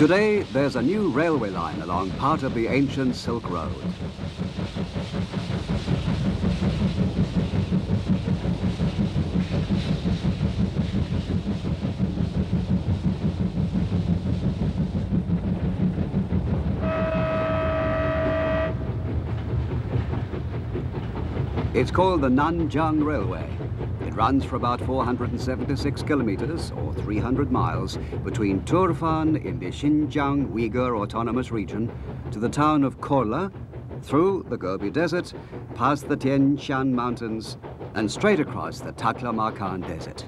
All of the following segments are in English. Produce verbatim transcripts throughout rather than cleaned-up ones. Today, there's a new railway line along part of the ancient Silk Road. It's called the Nanjiang Railway. It runs for about four hundred seventy-six kilometers, or three hundred miles, between Turfan in the Xinjiang Uyghur Autonomous Region to the town of Korla, through the Gobi Desert, past the Tian Shan Mountains, and straight across the Taklamakan Desert.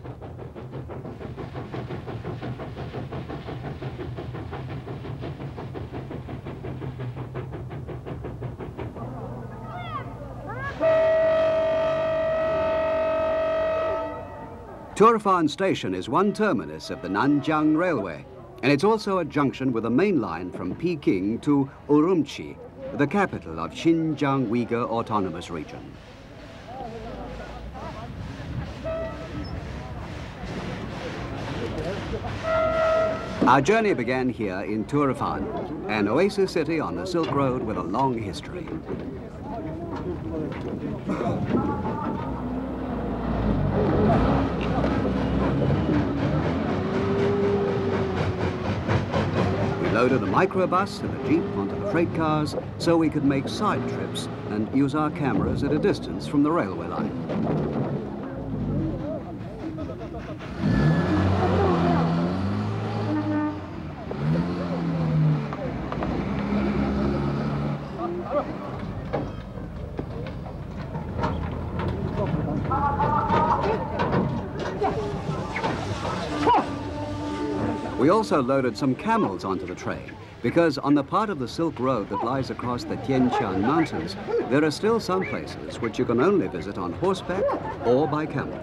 Turfan Station is one terminus of the Nanjiang Railway, and it's also a junction with a main line from Peking to Urumqi, the capital of Xinjiang Uyghur Autonomous Region. Our journey began here in Turfan, an oasis city on the Silk Road with a long history. We loaded a microbus and a jeep onto the freight cars so we could make side trips and use our cameras at a distance from the railway line. We also loaded some camels onto the train, because on the part of the Silk Road that lies across the Tian Shan Mountains, there are still some places which you can only visit on horseback or by camel.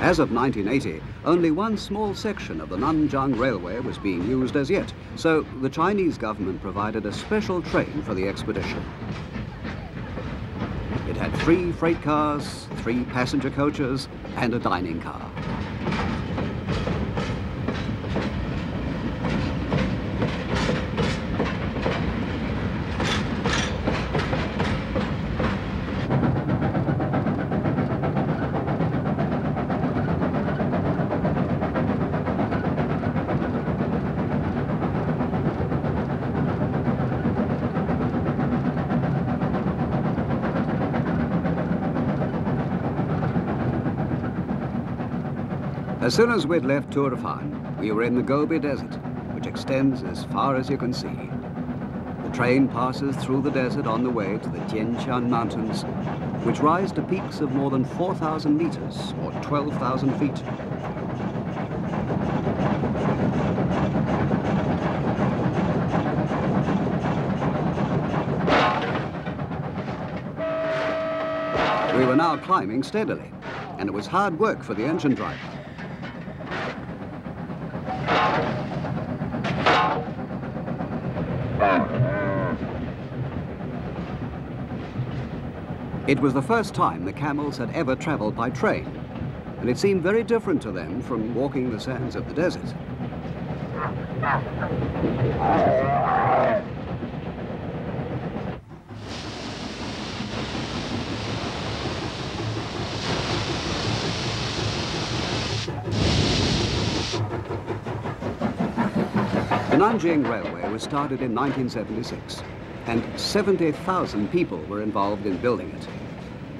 As of nineteen eighty, only one small section of the Nanjiang Railway was being used as yet, so the Chinese government provided a special train for the expedition. It had three freight cars, three passenger coaches, and a dining car. As soon as we'd left Turfan, we were in the Gobi Desert, which extends as far as you can see. The train passes through the desert on the way to the Tian Shan Mountains, which rise to peaks of more than four thousand meters, or twelve thousand feet. We were now climbing steadily, and it was hard work for the engine driver. It was the first time the camels had ever traveled by train, and it seemed very different to them from walking the sands of the desert. The Nanjiang Railway was started in nineteen seventy-six, and seventy thousand people were involved in building it.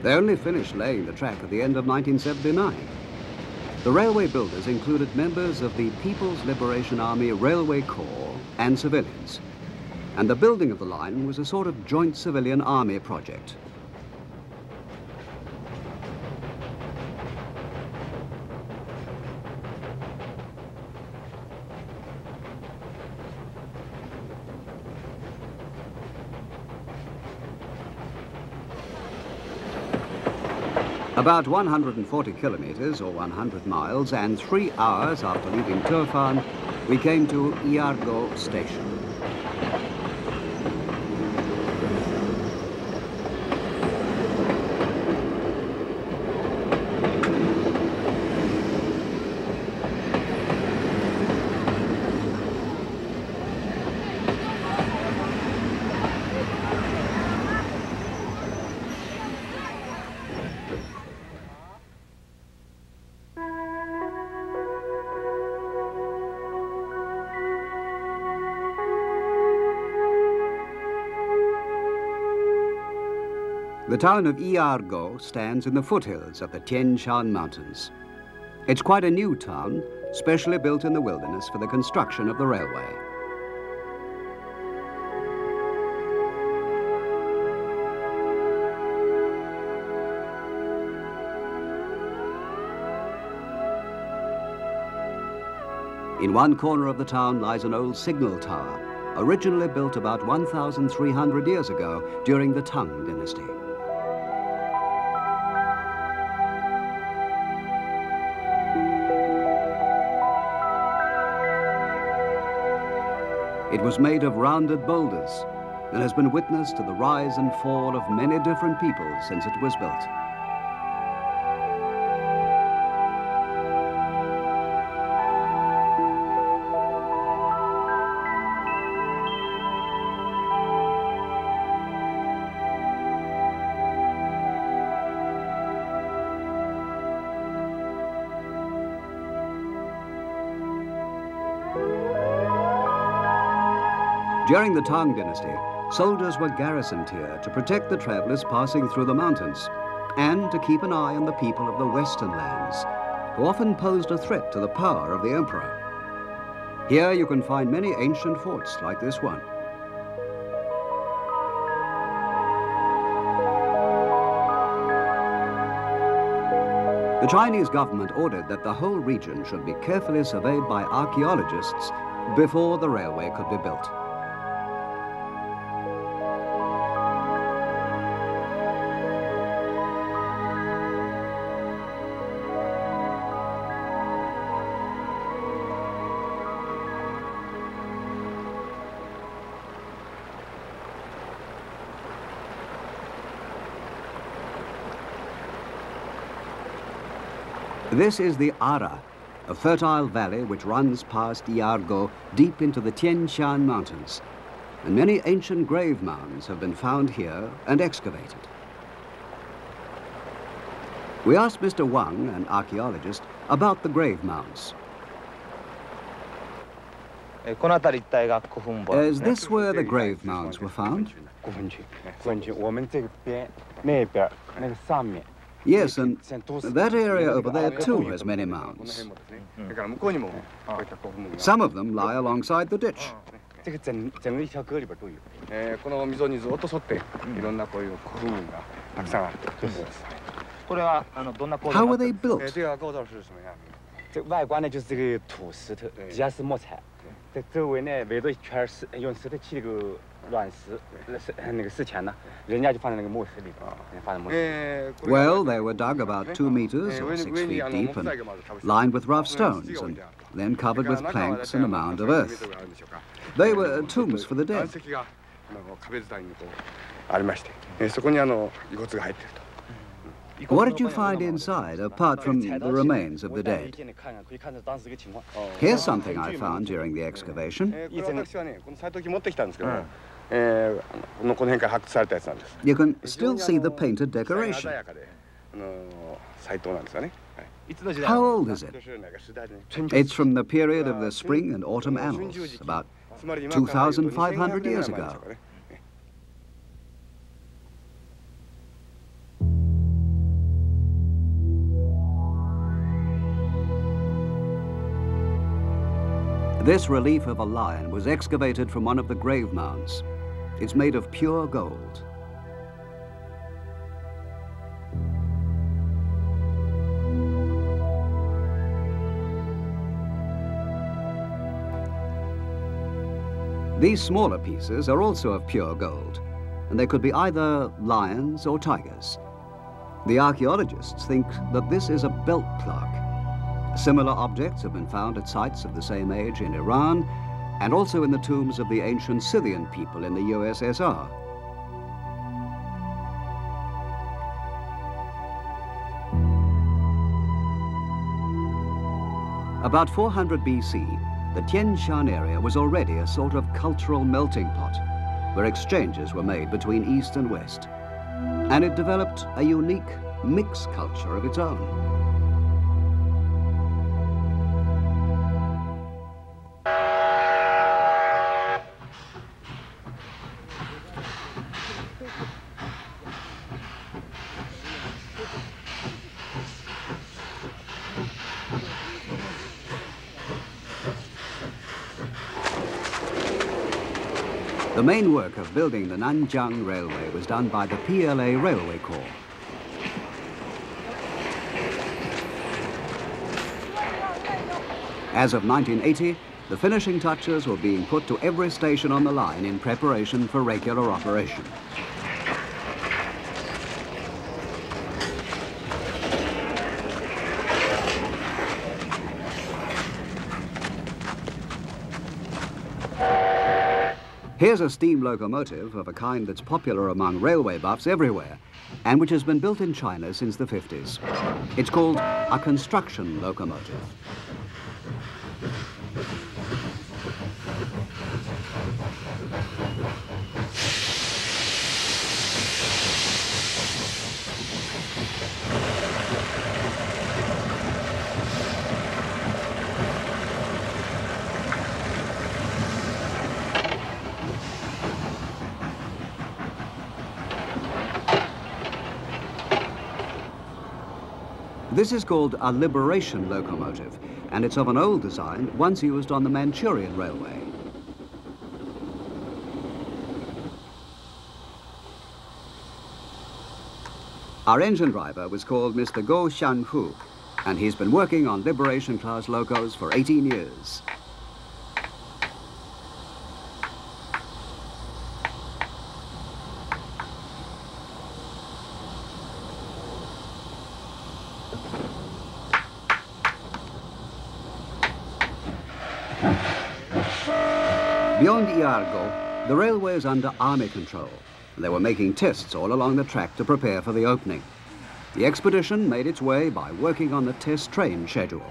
They only finished laying the track at the end of nineteen seventy-nine. The railway builders included members of the People's Liberation Army Railway Corps and civilians. And the building of the line was a sort of joint civilian army project. About one hundred forty kilometers or one hundred miles and three hours after leaving Turfan, we came to Yargo Station. The town of Yargo stands in the foothills of the Tian Shan Mountains. It's quite a new town, specially built in the wilderness for the construction of the railway. In one corner of the town lies an old signal tower, originally built about one thousand three hundred years ago during the Tang Dynasty. It was made of rounded boulders and has been witness to the rise and fall of many different people since it was built. During the Tang Dynasty, soldiers were garrisoned here to protect the travelers passing through the mountains and to keep an eye on the people of the western lands, who often posed a threat to the power of the emperor. Here you can find many ancient forts like this one. The Chinese government ordered that the whole region should be carefully surveyed by archaeologists before the railway could be built. This is the Ara, a fertile valley which runs past Yargo deep into the Tian Shan Mountains, and many ancient grave mounds have been found here and excavated. We asked Mister Wang, an archaeologist, about the grave mounds. Is this where the grave mounds were found? Yes, and that area over there too has many mounds. Mm. Some of them lie alongside the ditch. Mm. How were they built? Well, they were dug about two meters or six feet deep and lined with rough stones and then covered with planks and a mound of earth. They were tombs for the dead. What did you find inside, apart from the remains of the dead? Here's something I found during the excavation. You can still see the painted decoration. How old is it? It's from the period of the spring and autumn annals, about two thousand five hundred years ago. This relief of a lion was excavated from one of the grave mounds. It's made of pure gold. These smaller pieces are also of pure gold, and they could be either lions or tigers. The archaeologists think that this is a belt plaque. Similar objects have been found at sites of the same age in Iran and also in the tombs of the ancient Scythian people in the U S S R. About four hundred B C, the Tian Shan area was already a sort of cultural melting pot, where exchanges were made between East and West, and it developed a unique mixed culture of its own. The main work of building the Nanjiang Railway was done by the P L A Railway Corps. As of nineteen eighty, the finishing touches were being put to every station on the line in preparation for regular operation. Here's a steam locomotive of a kind that's popular among railway buffs everywhere and which has been built in China since the fifties. It's called a construction locomotive. This is called a liberation locomotive, and it's of an old design once used on the Manchurian Railway. Our engine driver was called Mister Guo Shanfu, and he's been working on liberation class locos for eighteen years. Beyond Yargo, the railway is under army control. They were making tests all along the track to prepare for the opening. The expedition made its way by working on the test train schedule.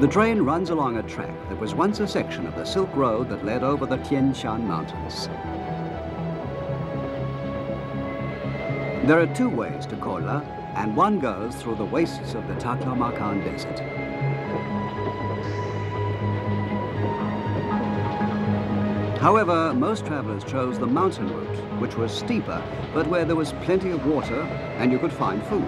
The train runs along a track that was once a section of the Silk Road that led over the Tian Shan Mountains. There are two ways to Korla, and one goes through the wastes of the Taklamakan Desert. However, most travelers chose the mountain route, which was steeper, but where there was plenty of water and you could find food.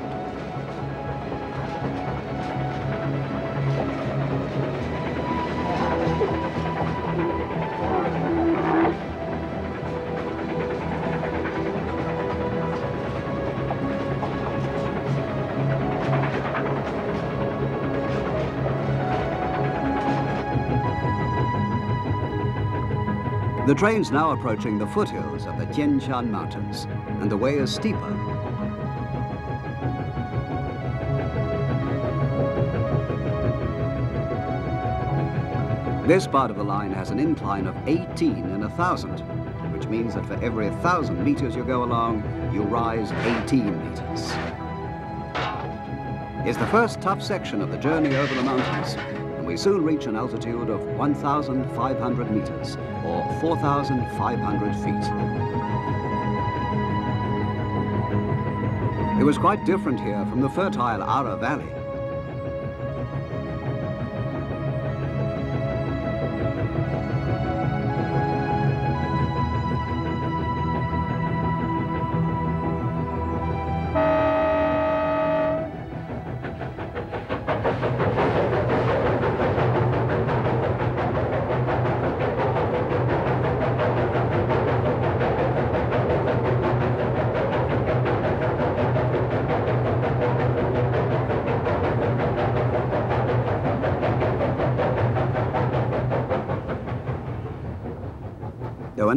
The train's now approaching the foothills of the Tian Shan Mountains, and the way is steeper. This part of the line has an incline of eighteen in a thousand, which means that for every thousand meters you go along, you rise eighteen meters. It's the first tough section of the journey over the mountains, and we soon reach an altitude of one thousand five hundred meters, or four thousand five hundred feet. It was quite different here from the fertile Ara Valley.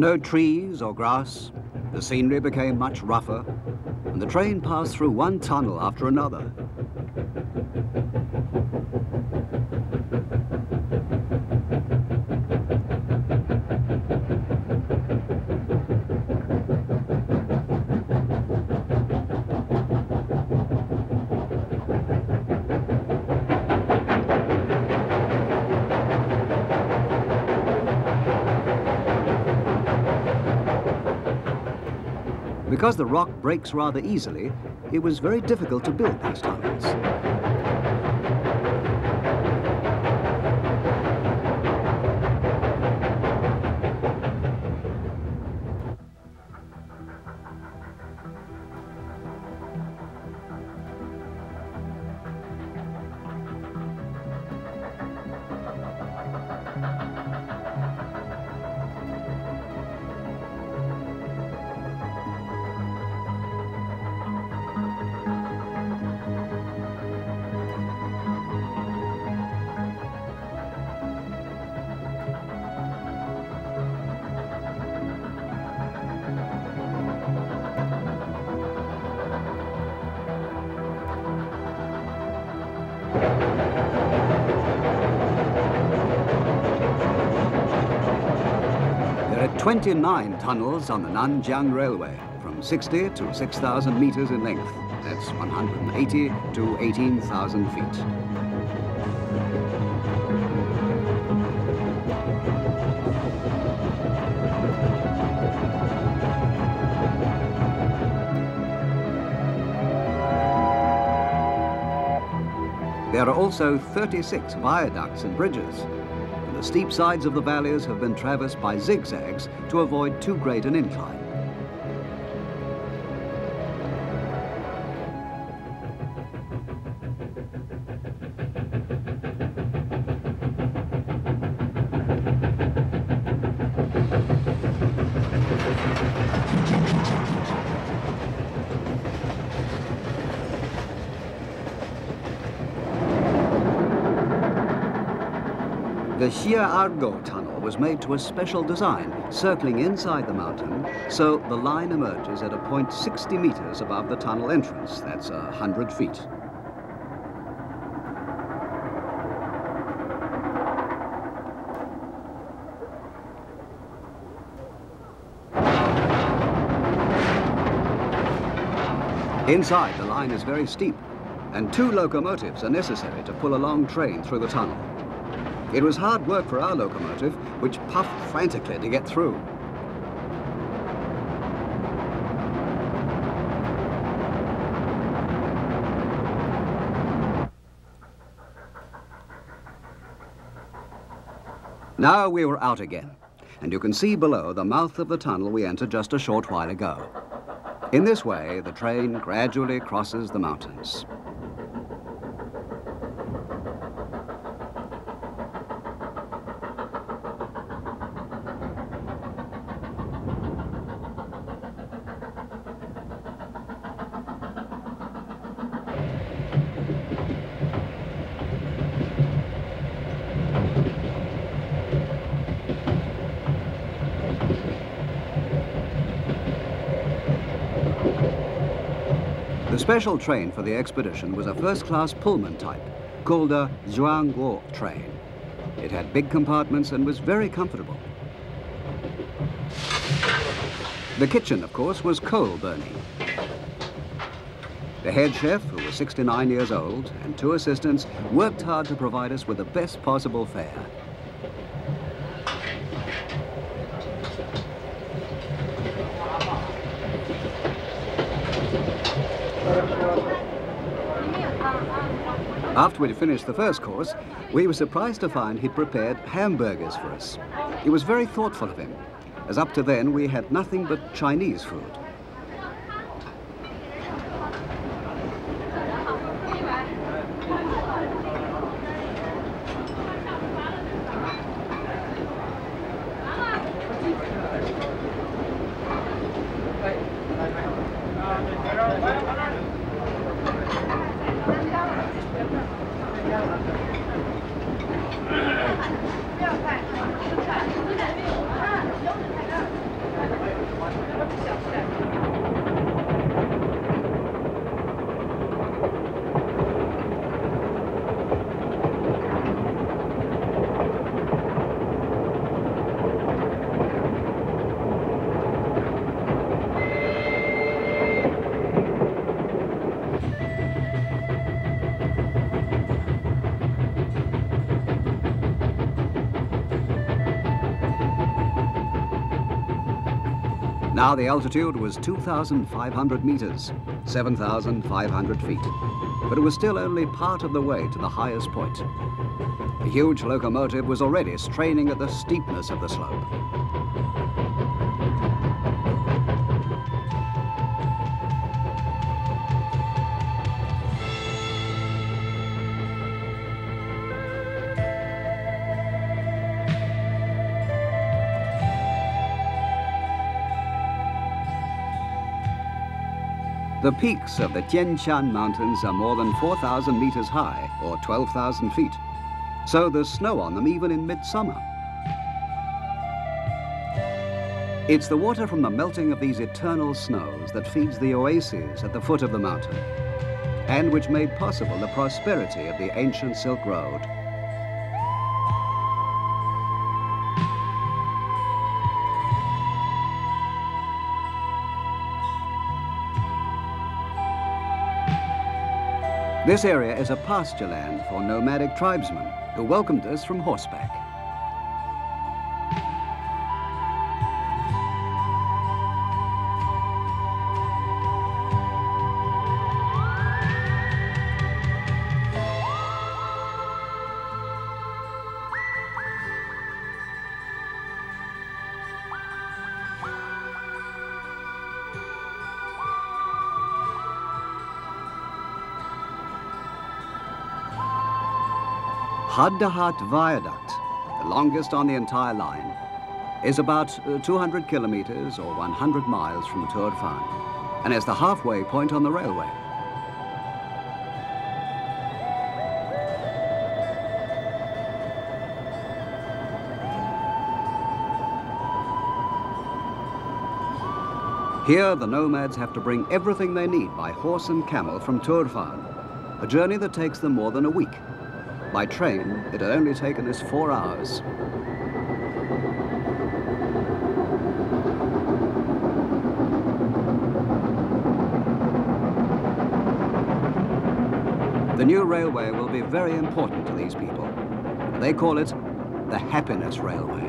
were no trees or grass, the scenery became much rougher, and the train passed through one tunnel after another. Because the rock breaks rather easily, it was very difficult to build these tunnels. twenty-nine tunnels on the Nanjiang Railway, from sixty to six thousand meters in length. That's one hundred eighty to eighteen thousand feet. There are also thirty-six viaducts and bridges. The steep sides of the valleys have been traversed by zigzags to avoid too great an incline. The Shiar Argo tunnel was made to a special design, circling inside the mountain, so the line emerges at a point sixty meters above the tunnel entrance. That's one hundred feet. Inside, the line is very steep, and two locomotives are necessary to pull a long train through the tunnel. It was hard work for our locomotive, which puffed frantically to get through. Now we were out again, and you can see below the mouth of the tunnel we entered just a short while ago. In this way, the train gradually crosses the mountains. The special train for the expedition was a first-class Pullman type, called a Zhuangguo train. It had big compartments and was very comfortable. The kitchen, of course, was coal burning. The head chef, who was sixty-nine years old, and two assistants, worked hard to provide us with the best possible fare. After we'd finished the first course, we were surprised to find he'd prepared hamburgers for us. It was very thoughtful of him, as up to then we had nothing but Chinese food. Now the altitude was two thousand five hundred meters, seven thousand five hundred feet, but it was still only part of the way to the highest point. The huge locomotive was already straining at the steepness of the slope. The peaks of the Tian Shan Mountains are more than four thousand meters high, or twelve thousand feet, so there's snow on them even in midsummer. It's the water from the melting of these eternal snows that feeds the oases at the foot of the mountain, and which made possible the prosperity of the ancient Silk Road. This area is a pasture land for nomadic tribesmen who welcomed us from horseback. Adderhat Viaduct, the longest on the entire line, is about two hundred kilometers or one hundred miles from Turfan, and is the halfway point on the railway. Here, the nomads have to bring everything they need by horse and camel from Turfan, a journey that takes them more than a week. By train, it had only taken us four hours. The new railway will be very important to these people. They call it the Happiness Railway.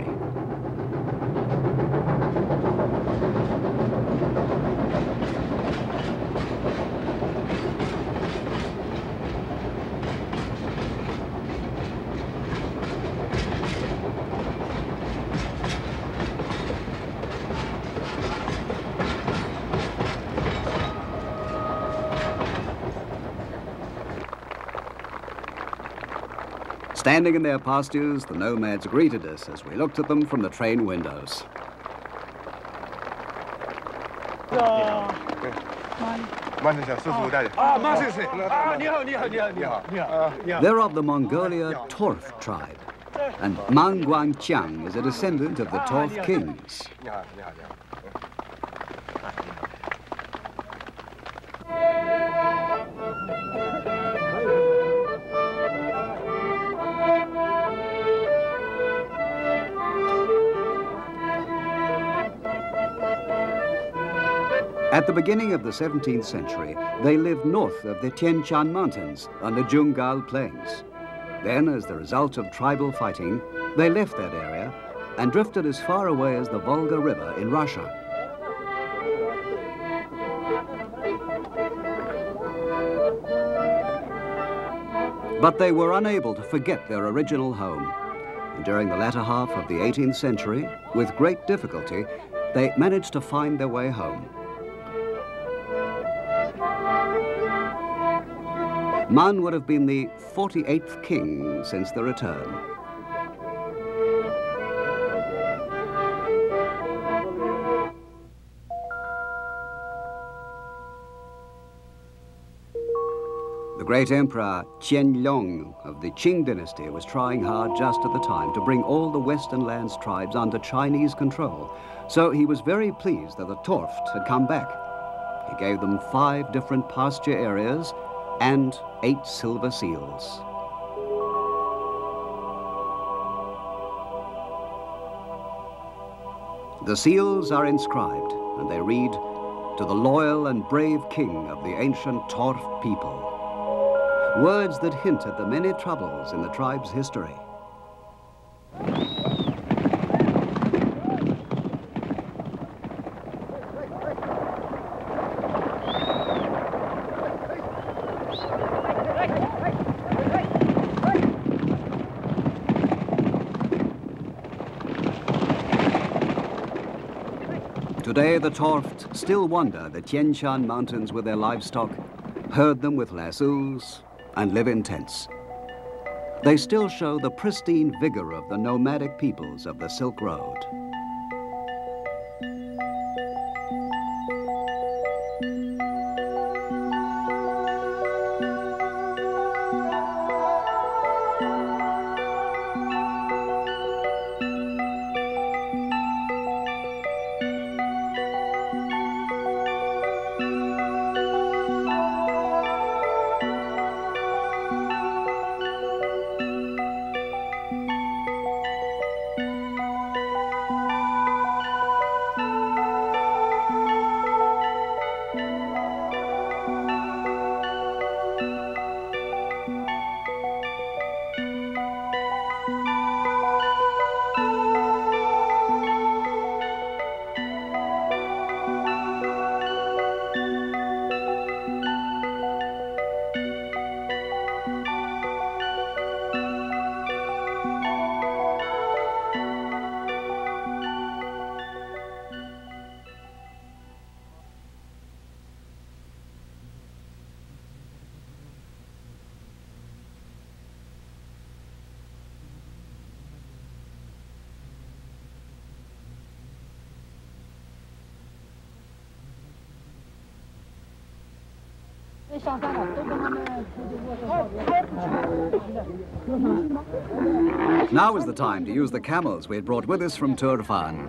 Standing in their pastures, the nomads greeted us as we looked at them from the train windows. They're of the Mongolia Torf tribe, and Mangguanchiang is a descendant of the Torf kings. At the beginning of the seventeenth century, they lived north of the Tian Shan Mountains on the Jungar Plains. Then, as the result of tribal fighting, they left that area and drifted as far away as the Volga River in Russia. But they were unable to forget their original home. And during the latter half of the eighteenth century, with great difficulty, they managed to find their way home. Man would have been the forty-eighth king since the return. The great emperor Qianlong of the Qing Dynasty was trying hard just at the time to bring all the Western lands tribes under Chinese control, so he was very pleased that the Torft had come back. He gave them five different pasture areas and eight silver seals. The seals are inscribed, and they read, "To the loyal and brave king of the ancient Torf people." Words that hint at the many troubles in the tribe's history. Today the Torft still wander the Tian Shan Mountains with their livestock, herd them with lassos, and live in tents. They still show the pristine vigor of the nomadic peoples of the Silk Road. Now is the time to use the camels we had brought with us from Turfan.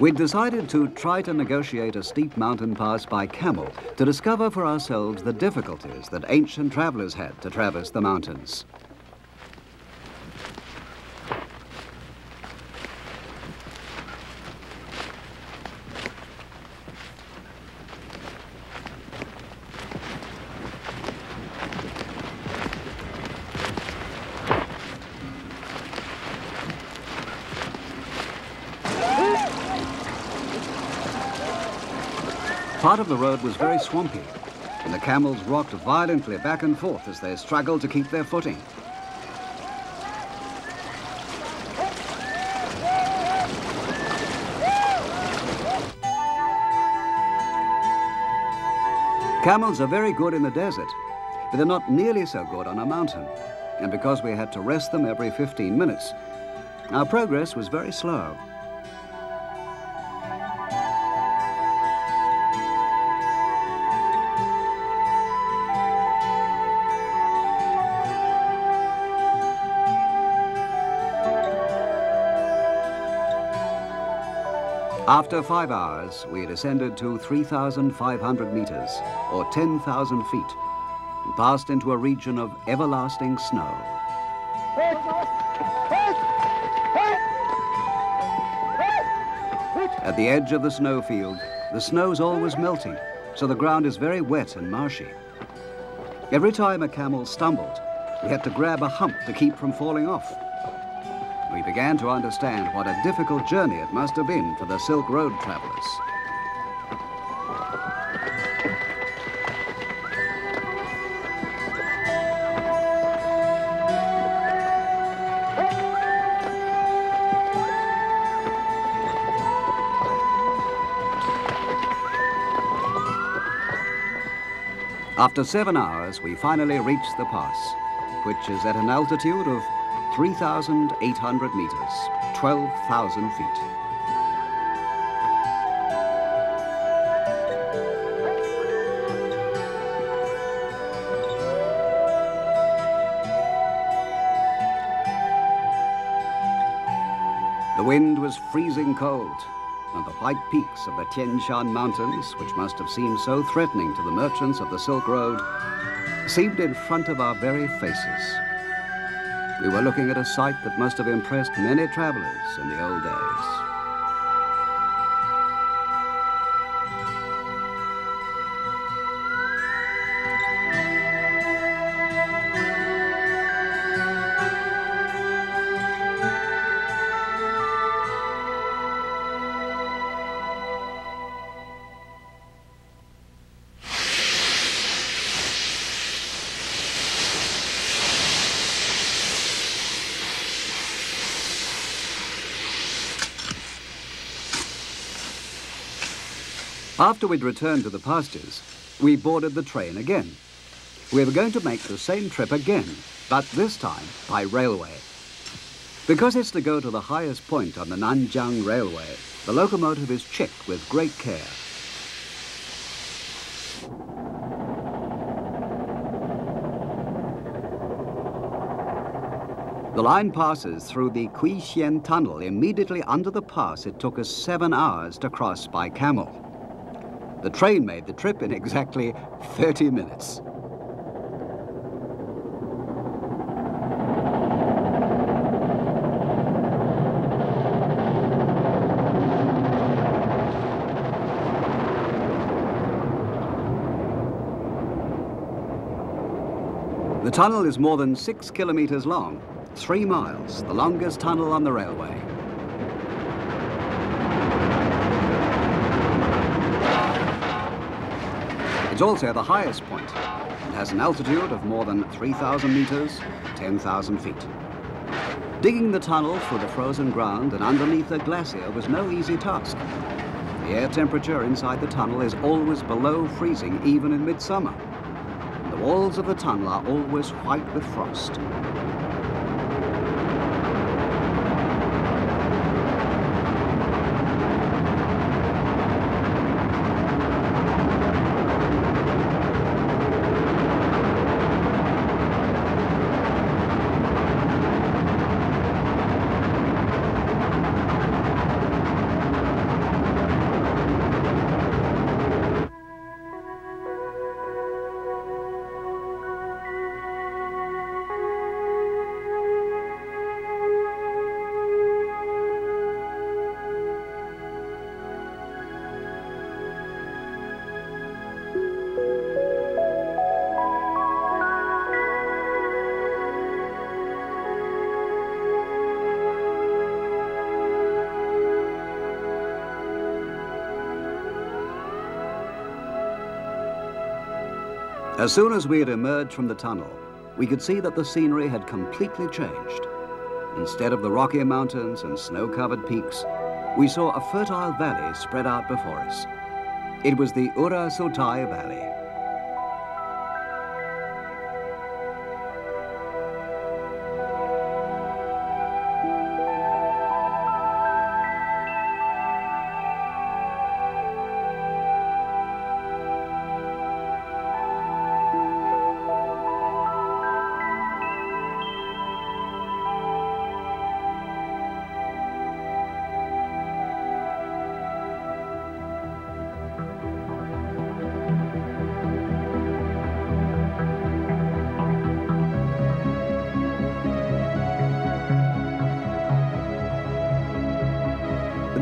We decided to try to negotiate a steep mountain pass by camel to discover for ourselves the difficulties that ancient travelers had to traverse the mountains. Part of the road was very swampy, and the camels rocked violently back and forth as they struggled to keep their footing. Camels are very good in the desert, but they're not nearly so good on a mountain. And because we had to rest them every fifteen minutes, our progress was very slow. After five hours, we had ascended to three thousand five hundred meters, or ten thousand feet, and passed into a region of everlasting snow. At the edge of the snowfield, the snow's always melting, so the ground is very wet and marshy. Every time a camel stumbled, we had to grab a hump to keep from falling off. We began to understand what a difficult journey it must have been for the Silk Road travelers. After seven hours, we finally reached the pass, which is at an altitude of three thousand eight hundred meters, twelve thousand feet. The wind was freezing cold, and the white peaks of the Tian Shan Mountains, which must have seemed so threatening to the merchants of the Silk Road, seemed in front of our very faces. We were looking at a sight that must have impressed many travelers in the old days. After we'd returned to the pastures, we boarded the train again. We were going to make the same trip again, but this time by railway. Because it's to go to the highest point on the Nanjiang Railway, the locomotive is checked with great care. The line passes through the Kuixian Tunnel immediately under the pass it took us seven hours to cross by camel. The train made the trip in exactly thirty minutes. The tunnel is more than six kilometers long, three miles, the longest tunnel on the railway. It's also the highest point and has an altitude of more than three thousand meters, ten thousand feet. Digging the tunnel through the frozen ground and underneath a glacier was no easy task. The air temperature inside the tunnel is always below freezing, even in midsummer. The walls of the tunnel are always white with frost. As soon as we had emerged from the tunnel, we could see that the scenery had completely changed. Instead of the rocky mountains and snow-covered peaks, we saw a fertile valley spread out before us. It was the Ura Sotai Valley.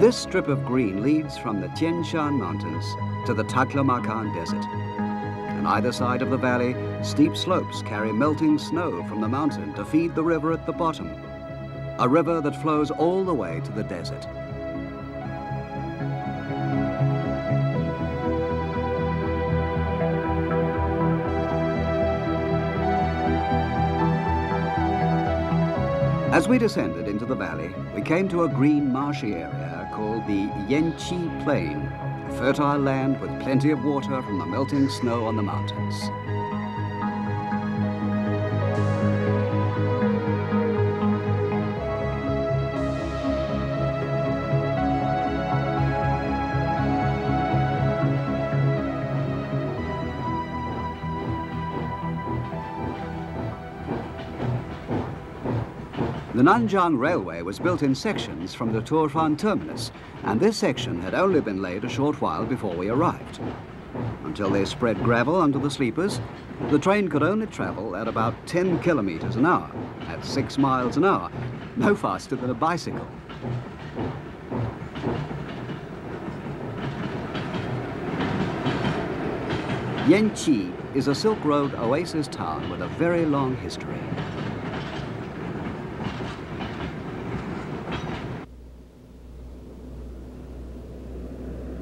This strip of green leads from the Tian Shan Mountains to the Taklamakan Desert. On either side of the valley, steep slopes carry melting snow from the mountain to feed the river at the bottom, a river that flows all the way to the desert. As we descended into the valley, we came to a green marshy area called the Yanqi Plain, a fertile land with plenty of water from the melting snow on the mountains. The Nanjiang Railway was built in sections from the Turfan terminus, and this section had only been laid a short while before we arrived. Until they spread gravel under the sleepers, the train could only travel at about ten kilometers an hour, at six miles an hour, no faster than a bicycle. Yanqi is a Silk Road oasis town with a very long history.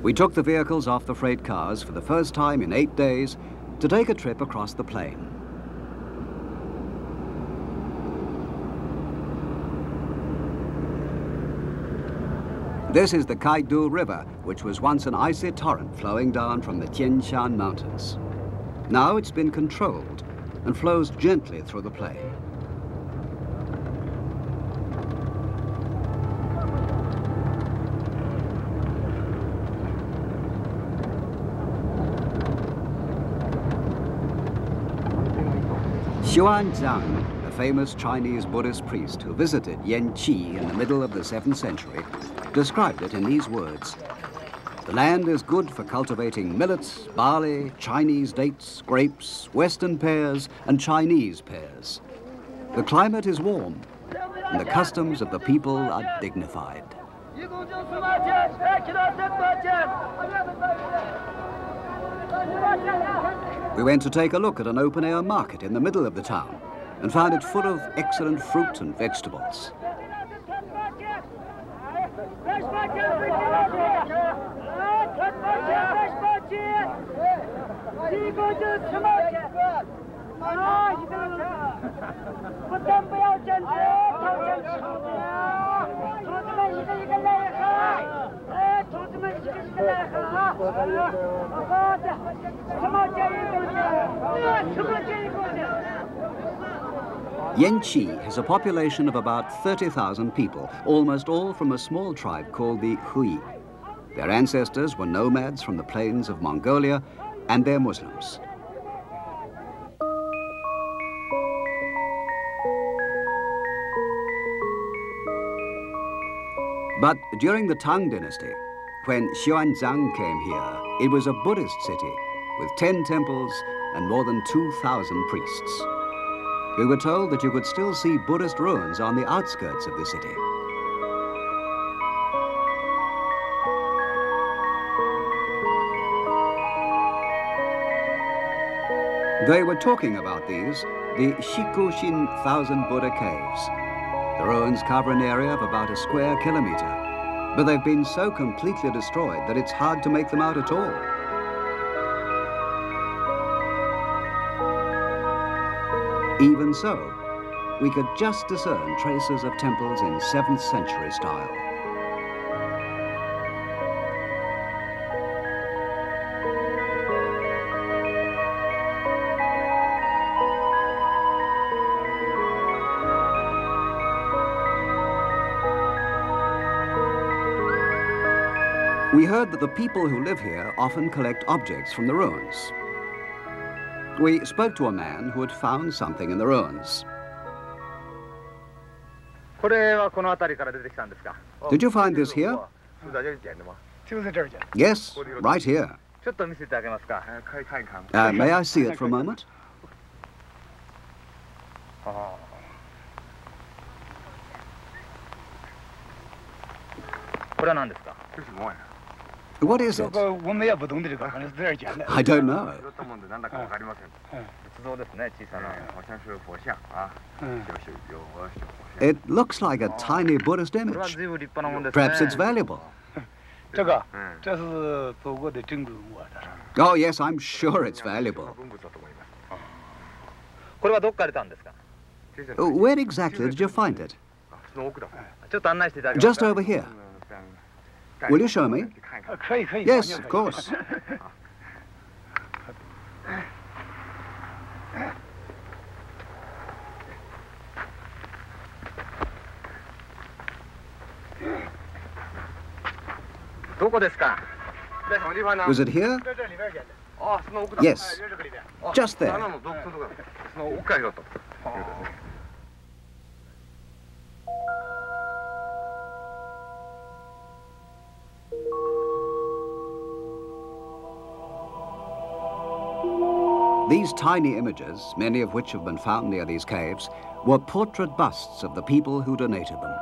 We took the vehicles off the freight cars for the first time in eight days to take a trip across the plain. This is the Kaidu River, which was once an icy torrent flowing down from the Tian Shan Mountains. Now it's been controlled and flows gently through the plain. Xuanzang, the famous Chinese Buddhist priest who visited Yanqi in the middle of the seventh century, described it in these words. The land is good for cultivating millets, barley, Chinese dates, grapes, Western pears, and Chinese pears. The climate is warm, and the customs of the people are dignified. We went to take a look at an open-air market in the middle of the town and found it full of excellent fruit and vegetables. Yanqi has a population of about thirty thousand people, almost all from a small tribe called the Hui. Their ancestors were nomads from the plains of Mongolia, and they're Muslims. But during the Tang Dynasty, when Xuanzang came here, it was a Buddhist city with ten temples and more than two thousand priests. We were told that you could still see Buddhist ruins on the outskirts of the city. They were talking about these, the Shikushin Thousand Buddha Caves. The ruins cover an area of about a square kilometer, but they've been so completely destroyed that it's hard to make them out at all. Even so, we could just discern traces of temples in seventh century style. We heard that the people who live here often collect objects from the ruins. We spoke to a man who had found something in the ruins. Did you find this here? Yes, right here. Uh, may I see it for a moment? What is it? I don't know. It looks like a tiny Buddhist image. Perhaps it's valuable. Oh, yes, I'm sure it's valuable. Where exactly did you find it? Just over here. Will you show me? Yes, of course. Was it here? Yes, just there. These tiny images, many of which have been found near these caves, were portrait busts of the people who donated them.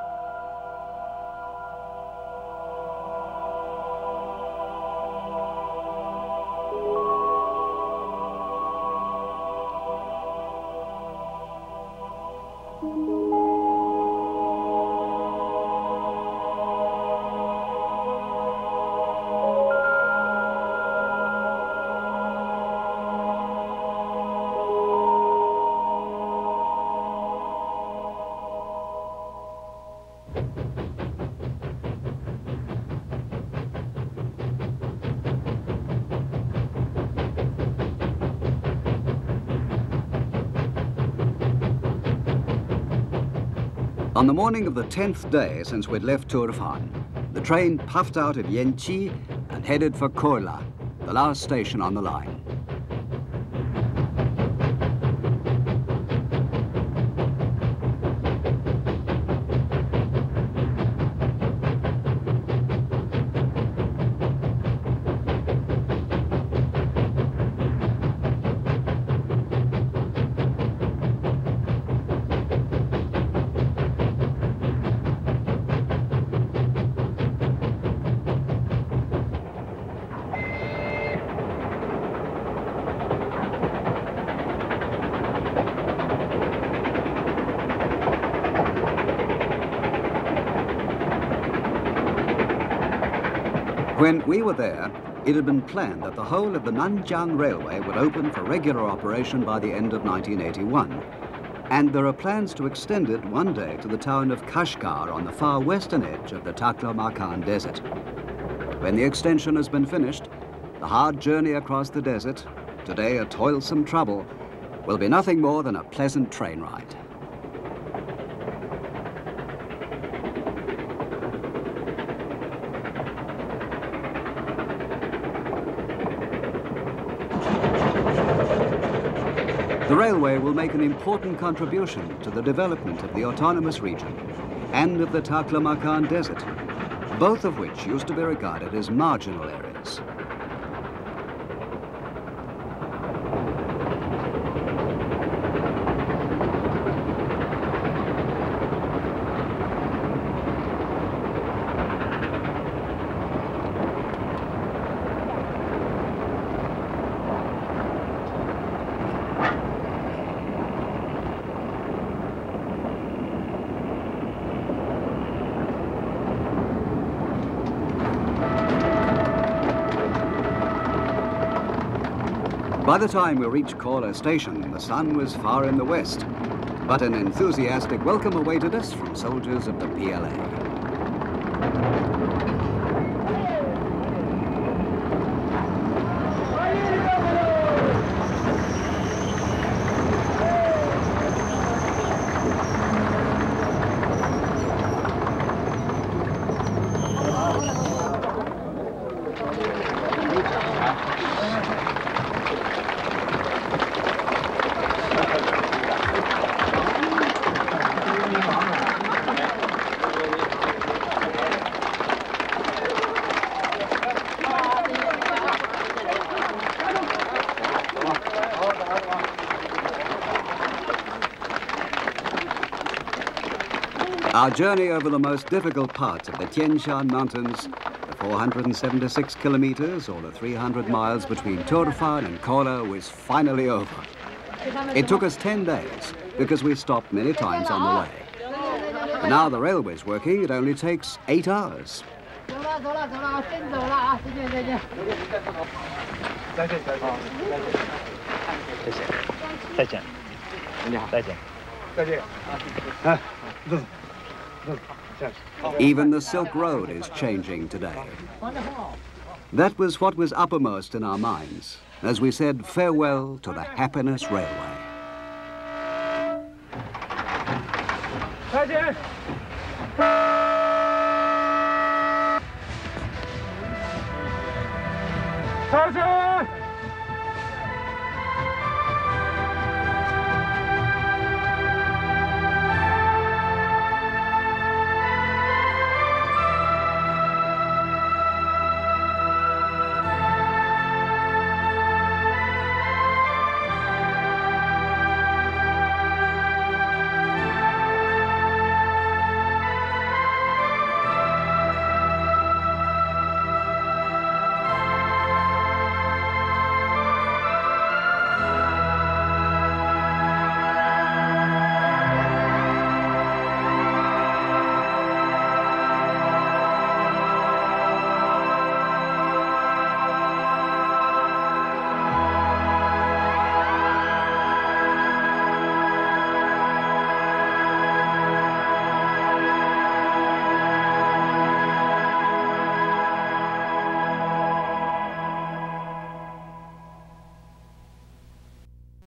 On the morning of the tenth day since we'd left Turfan, the train puffed out at Yenchi and headed for Korla, the last station on the line. When we were there, it had been planned that the whole of the Nanjiang Railway would open for regular operation by the end of nineteen eighty-one. And there are plans to extend it one day to the town of Kashgar on the far western edge of the Taklamakan Desert. When the extension has been finished, the hard journey across the desert, today a toilsome trouble, will be nothing more than a pleasant train ride. The railway will make an important contribution to the development of the autonomous region and of the Taklamakan Desert, both of which used to be regarded as marginal areas. By the time we reached Korla Station, the sun was far in the west, but an enthusiastic welcome awaited us from soldiers of the P L A. Our journey over the most difficult parts of the Tian Shan Mountains, the four hundred seventy-six kilometers or the three hundred miles between Turfan and Korla, was finally over. It took us ten days because we stopped many times on the way. But now the railway's working, it only takes eight hours. Even the Silk Road is changing today. That was what was uppermost in our minds as we said farewell to the Happiness Railway. Sergeant! Sergeant!